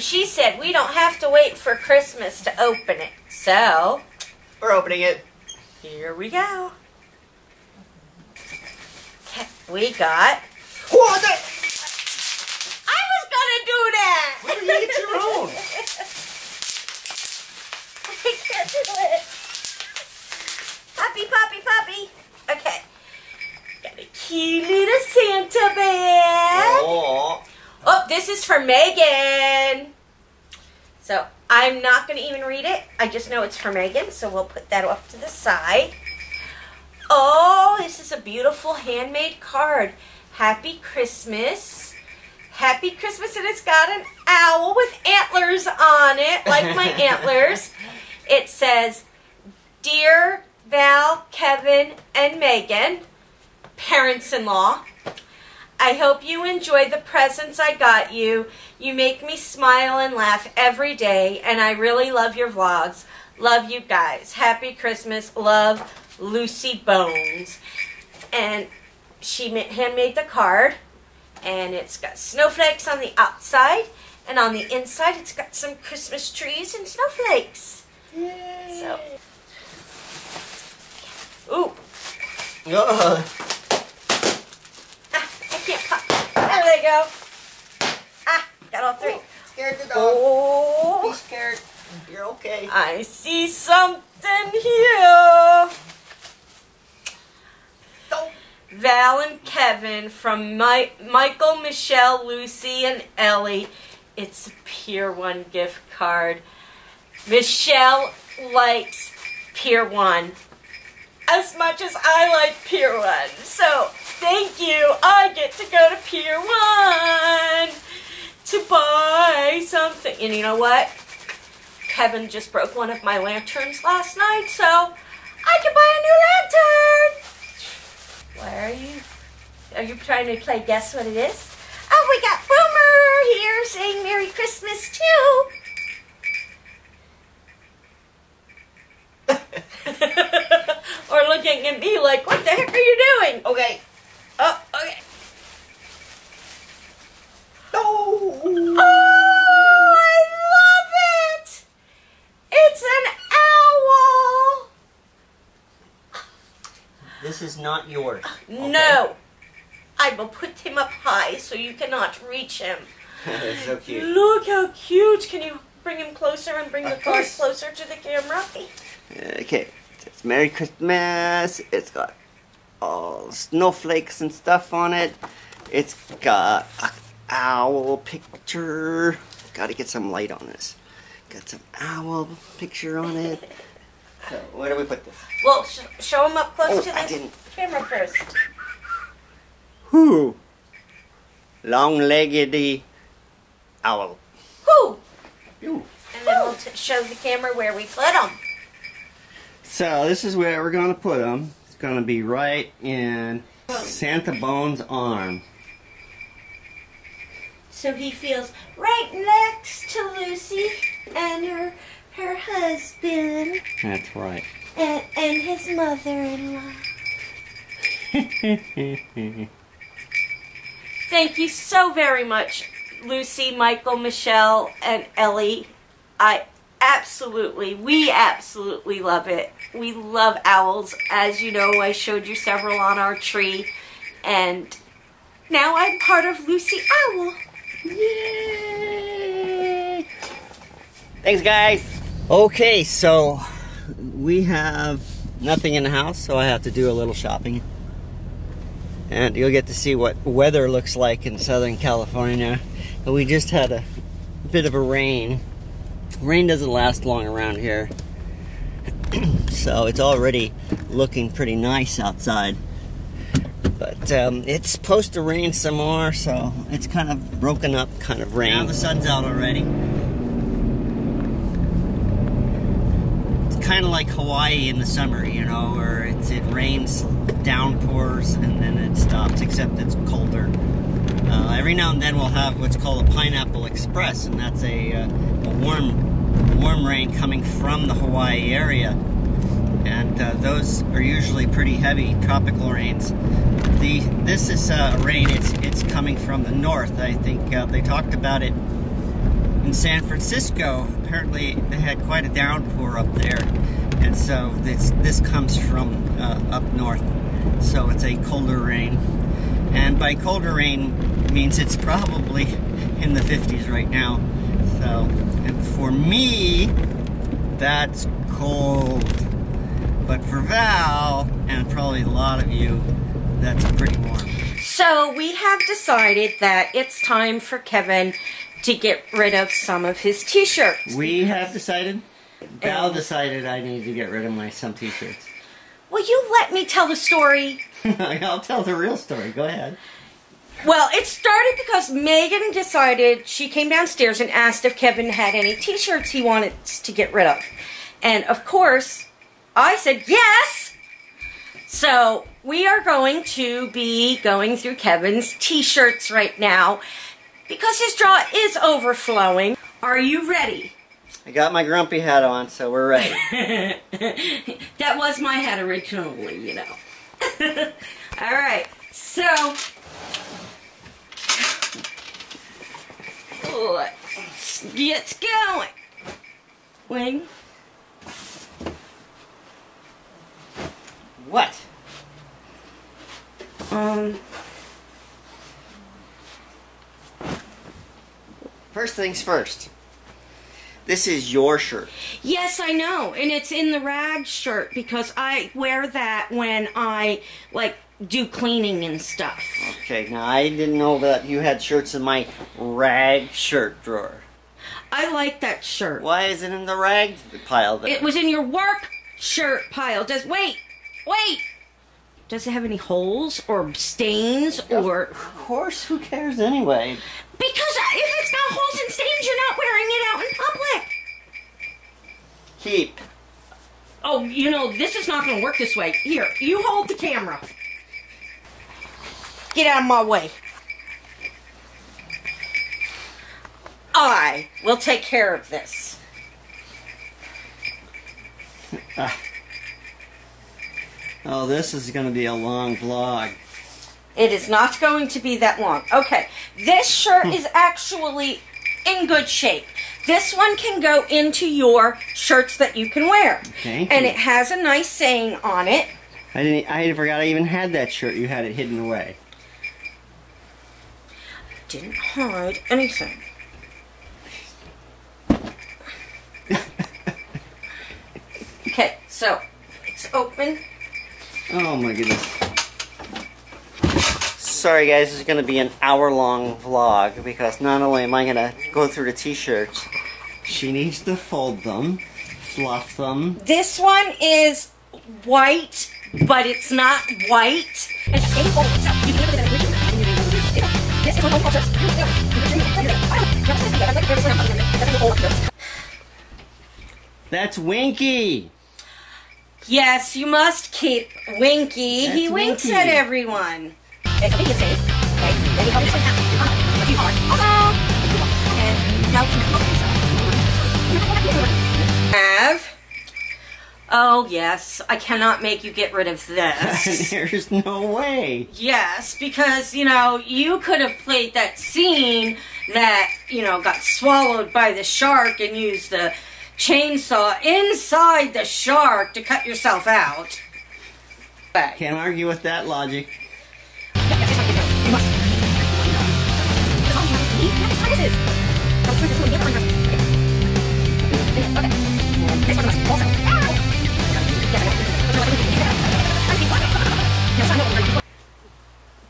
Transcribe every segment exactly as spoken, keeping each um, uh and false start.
And she said, we don't have to wait for Christmas to open it. So, we're opening it. Here we go. We got... What the... I was going to do that. Why don't you get your own? I can't do it. Poppy, poppy, poppy. Okay. Got a cute little Santa bag. Aww. Oh, this is for Megan. So I'm not going to even read it. I just know it's for Megan, so we'll put that off to the side. Oh, this is a beautiful handmade card. Happy Christmas. Happy Christmas, and it's got an owl with antlers on it, like my antlers. It says, Dear Val, Kevin, and Megan, parents-in-law, I hope you enjoyed the presents I got you. You make me smile and laugh every day, and I really love your vlogs. Love you guys. Happy Christmas. Love, Lucy Bones. And she handmade the card, and it's got snowflakes on the outside, and on the inside it's got some Christmas trees and snowflakes. Yay. So, ooh. Uh-huh. There they go. Ah, got all three. Ooh, scared the dog. Oh. Be scared. You're okay. I see something here. Oh. Val and Kevin from my, Michael, Michelle, Lucy, and Ellie. It's a Pier one gift card. Michelle likes Pier one as much as I like Pier one. So... Thank you. I get to go to Pier one to buy something. And you know what? Kevin just broke one of my lanterns last night, so I can buy a new lantern. Where are you? Are you trying to play guess what it is? Oh, we got Boomer here saying Merry Christmas, too. Or looking at me like, what the heck are you doing? Okay. Oh, okay. Oh. Oh, I love it! It's an owl! This is not yours. Okay? No. I will put him up high so you cannot reach him. That's so cute. Look how cute. Can you bring him closer and bring of the car closer to the camera? Okay. It's Merry Christmas. It's got all snowflakes and stuff on it. It's got an owl picture. Gotta get some light on this. Got some owl picture on it. So, where do we put this? Well, sh show them up close oh, to the camera first. Who? Long-leggedy owl. Who? You. And then Who? we'll t show the camera where we put them. So, this is where we're gonna put them. Going to be right in Santa Bones' arm. So he feels right next to Lucy and her her husband. That's right. And, and his mother-in-law. Thank you so very much, Lucy, Michael, Michelle, and Ellie. I Absolutely. We absolutely love it. We love owls. As you know, I showed you several on our tree. And now I'm part of Lucy Owl. Yay! Thanks, guys. Okay, so we have nothing in the house, so I have to do a little shopping. And you'll get to see what weather looks like in Southern California. And we just had a bit of a rain. Rain doesn't last long around here, so it's already looking pretty nice outside, but um, it's supposed to rain some more, so it's kind of broken up kind of rain. Now the sun's out already. It's kind of like Hawaii in the summer, you know, where it's, it rains, downpours, and then it stops, except it's colder. Uh, every now and then we'll have what's called a Pineapple Express, and that's a, uh, a warm warm rain coming from the Hawaii area, and uh, those are usually pretty heavy tropical rains. The this is uh, rain, it's, it's coming from the north. I think uh, they talked about it in in San Francisco, apparently they had quite a downpour up there, and so this this comes from uh, up north, so it's a colder rain. And by colder rain means it's probably in the fifties right now. So, and for me, that's cold. But for Val, and probably a lot of you, that's pretty warm. So we have decided that it's time for Kevin to get rid of some of his t-shirts. We have decided? Val um, decided I need to get rid of my some t-shirts. Will you let me tell the story? I'll tell the real story. Go ahead. Well, it started because Megan decided, she came downstairs and asked if Kevin had any t-shirts he wanted to get rid of. And of course, I said yes! So, we are going to be going through Kevin's t-shirts right now because his drawer is overflowing. Are you ready? I got my grumpy hat on, so we're ready. That was my hat originally, you know. Alright, so... Let's get going. Wing. What? Um. First things first. This is your shirt. Yes, I know, and it's in the rag shirt because I wear that when I like do cleaning and stuff. Okay, now I didn't know that you had shirts in my rag shirt drawer. I like that shirt. Why is it in the rag pile then? It was in your work shirt pile. Does wait, wait. Does it have any holes or stains or? Of course, who cares anyway? Because if it's got holes and stains, you're not wearing it out in public. Keep. Oh, you know, this is not going to work this way. Here, you hold the camera. Get out of my way. I will take care of this. Uh, oh, this is going to be a long vlog. It is not going to be that long. Okay, this shirt is actually in good shape. This one can go into your shirts that you can wear. Okay. And it has a nice saying on it. I didn't. I forgot I even had that shirt. You had it hidden away. Didn't hide anything. Okay, so it's open. Oh my goodness. Sorry guys, this is going to be an hour-long vlog because not only am I going to go through the t-shirts, she needs to fold them, fluff them. This one is white, but it's not white. That's Winky. Yes, you must keep Winky. That's he winks Winky. At everyone. Have. Oh, yes. I cannot make you get rid of this. There's no way. Yes, because, you know, you could have played that scene that, you know, got swallowed by the shark and used the chainsaw inside the shark to cut yourself out. But can't argue with that logic.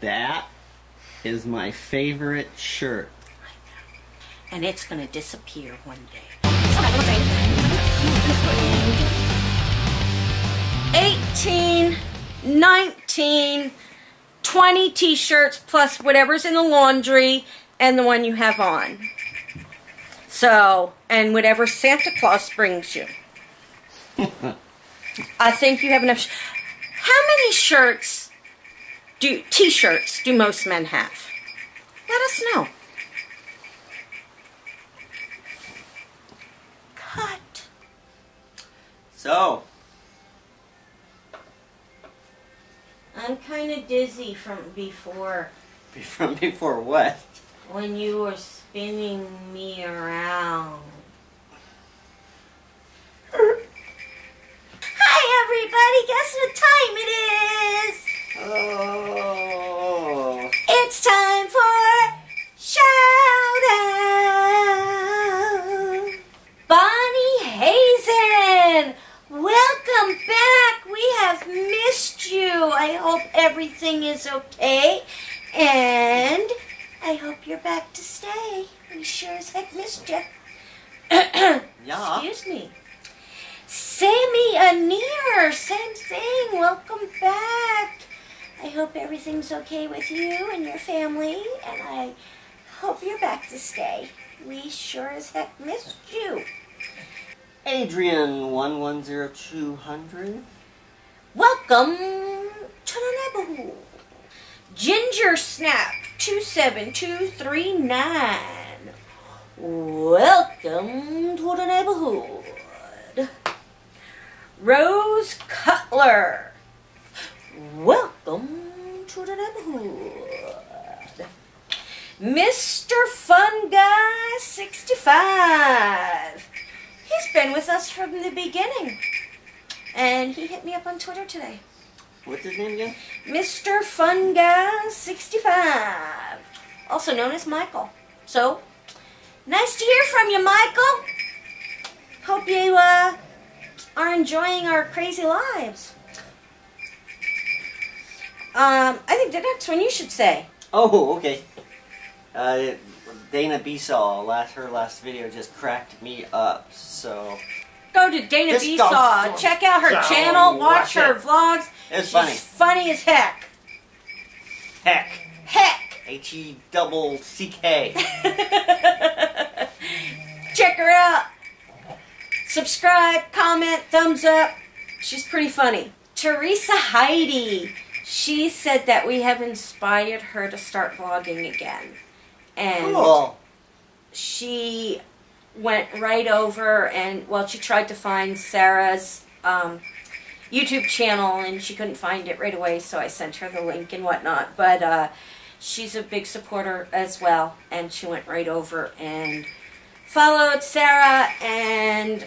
That is my favorite shirt. I know. And it's going to disappear one day. eighteen, nineteen, twenty t-shirts plus whatever's in the laundry and the one you have on. So, and whatever Santa Claus brings you. I think you have enough. How many shirts do t-shirts do most men have? Let us know. Cut. So, I'm kind of dizzy from before. From before what? When you were spinning me around. Hi everybody, guess what time it is? Oh. It's time for Shout Out! Bonnie Hazen! Welcome back! We have missed you! I hope everything is okay, and I hope you're back to stay. We sure as heck missed you. Yeah. Excuse me. Sammy Aneer, same thing. Welcome back. I hope everything's okay with you and your family, and I hope you're back to stay. We sure as heck missed you. Adrian one one zero two hundred. Welcome to the neighborhood. Ginger Snap two seven two three nine. Welcome to the neighborhood. Rose Cutler. Welcome to the neighborhood. Mister Fungi sixty-five. He's been with us from the beginning. And he hit me up on Twitter today. What's his name again? Mister Fungi sixty-five. Also known as Michael. So, nice to hear from you, Michael. Hope you uh, are enjoying our crazy lives. Um, I think the next one you should say. Oh, okay. Uh, Dana Biesel, last her last video just cracked me up. So go to Dana Biesel, check out her channel, watch, watch her it. vlogs. It's She's funny. funny as heck. Heck. Heck. H E double C K. Check her out. Subscribe, comment, thumbs up. She's pretty funny. Teresa Heidi. She said that we have inspired her to start vlogging again. And cool. She went right over and, well, she tried to find Sarah's um, YouTube channel, and she couldn't find it right away, so I sent her the link and whatnot. But uh, she's a big supporter as well, and she went right over and followed Sarah, and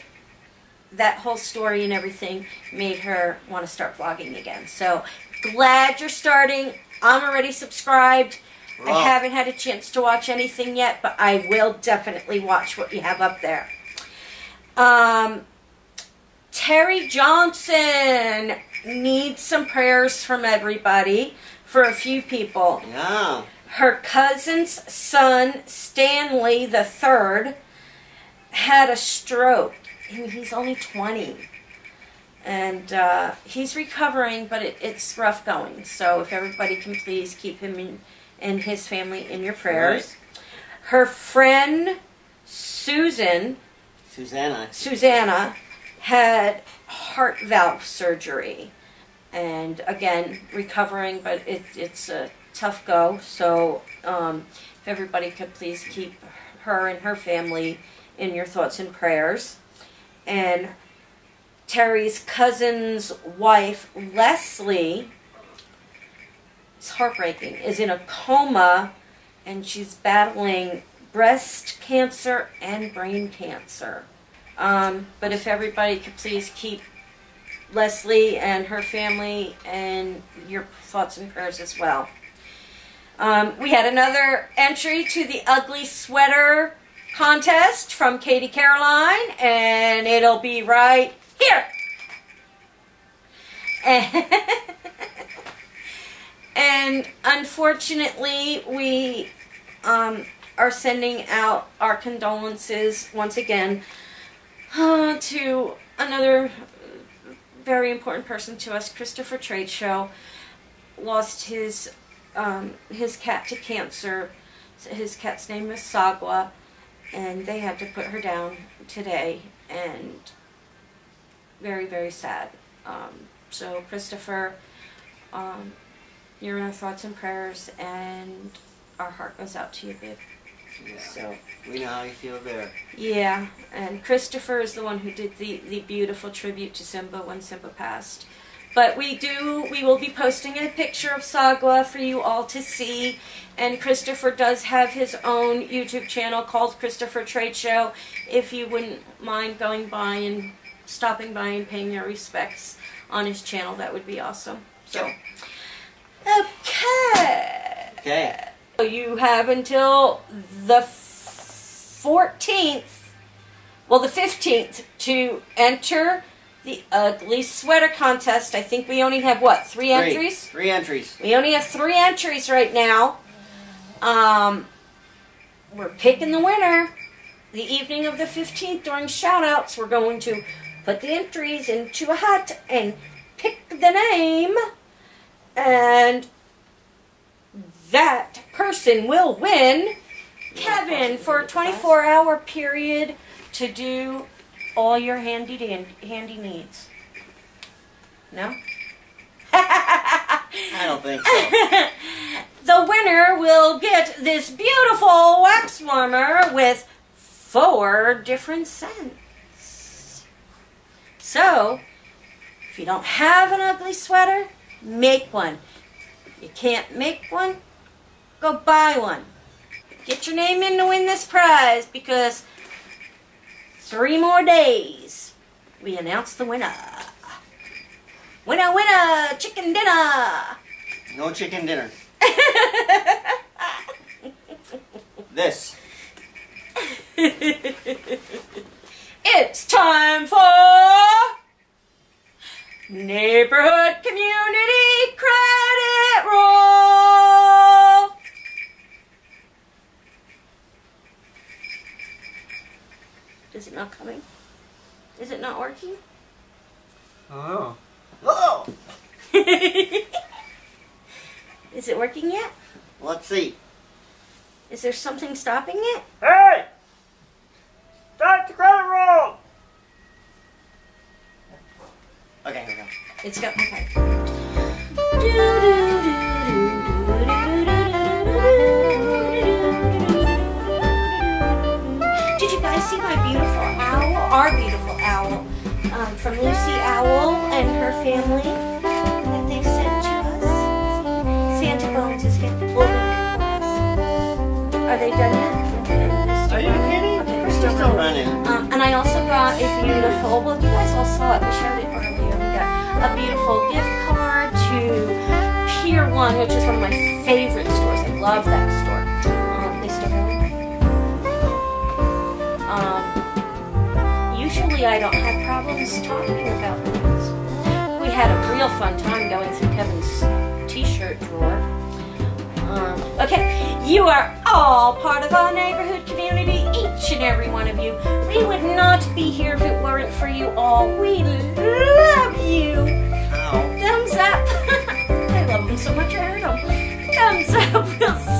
that whole story and everything made her want to start vlogging again. So glad you're starting. I'm already subscribed. Wow. I haven't had a chance to watch anything yet, but I will definitely watch what you have up there. Um, Terry Johnson needs some prayers from everybody for a few people. Yeah. Her cousin's son, Stanley the Third, had a stroke. And he's only twenty. And uh, he's recovering, but it, it's rough going. So if everybody can please keep him in, and his family in your prayers. Right. Her friend Susan, Susanna. Susanna had heart valve surgery, and again recovering, but it, it's a tough go. So um, if everybody could please keep her and her family in your thoughts and prayers. And Terry's cousin's wife, Leslie, it's heartbreaking, is in a coma, and she's battling breast cancer and brain cancer. Um, but if everybody could please keep Leslie and her family in your thoughts and prayers as well. Um, we had another entry to the Ugly Sweater contest from Katie Caroline, and it'll be right here. And unfortunately, we um, are sending out our condolences once again uh, to another very important person to us, Christopher Tradeshow. Lost his um, his cat to cancer. His cat's name is Sagwa, and they had to put her down today, and very, very sad. Um, so, Christopher, um, you're in our thoughts and prayers, and our heart goes out to you, babe. Yeah. So, we know how you feel there. Yeah, and Christopher is the one who did the, the beautiful tribute to Simba when Simba passed. But we do, we will be posting a picture of Sagwa for you all to see. And Christopher does have his own YouTube channel called Christopher Tradeshow, if you wouldn't mind going by and stopping by and paying your respects on his channel. That would be awesome. So, okay. Okay. So you have until the fourteenth, well the fifteenth, to enter the Ugly Sweater Contest. I think we only have, what, three, three entries? Three entries. We only have three entries right now. Um, we're picking the winner. The evening of the fifteenth during shout-outs, we're going to put the entries into a hat and pick the name. And that person will win Kevin for a twenty-four hour period to do all your handy handy needs. No? I don't think so. The winner will get this beautiful wax warmer with four different scents. So, if you don't have an ugly sweater, make one. If you can't make one, go buy one. Get your name in to win this prize, because three more days, we announce the winner. Winner, winner, chicken dinner. No chicken dinner. This. It's time for Neighborhood Community Credit Roll. Is it not coming? Is it not working? Oh. Oh! Is it working yet? Let's see. Is there something stopping it? Hey! Start the credit roll! Okay, here we go. It's got my pipe. Did you guys see my beautiful owl? Our beautiful owl. Um, from Lucy Owl and her family that they sent to us. Santa volunteers get the book. Are they done yet? Are you kidding? Okay, we're still, still running. Um, and I also brought a beautiful, well, you guys all saw it, we showed it earlier. We got a beautiful gift card to Pier one, which is one of my favorite stores. I love that store. Um, they still have it. Um, Usually I don't have problems talking about things. We had a real fun time going through Kevin's t-shirt drawer. Um, okay, you are all part of our neighborhood community, each and every one of you. We would not be here if it weren't for you all. We love you. Thumbs up. I love them so much I hurt them. Thumbs up. We'll see.